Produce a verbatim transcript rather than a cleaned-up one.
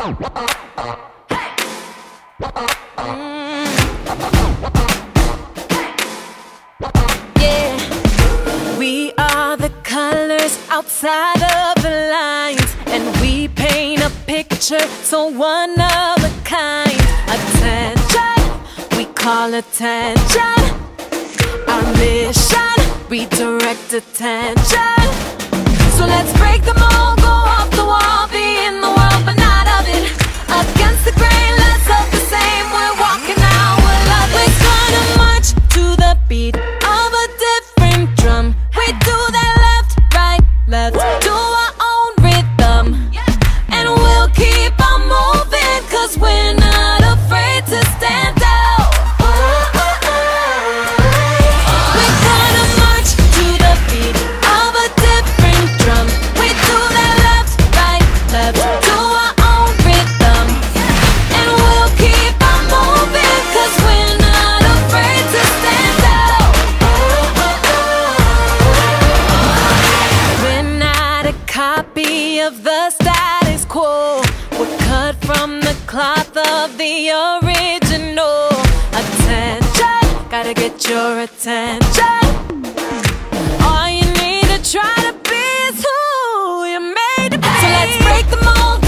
Yeah. We are the colors outside of the lines, and we paint a picture so one of a kind. Attention, we call attention. Our mission, redirect attention. So let's break the mold, go off the wall, be in the world but not of it. Against the grain, let's look the same. We're walking out with love. We're gonna march to the beat of a different drum. We do that left, right, left. Do our own rhythm, and we'll keep on moving, cause we're not afraid to stand up. Of the status quo, we're cut from the cloth of the original. Attention, gotta get your attention. All you need to try to be is who you're made to be. So let's break the mold.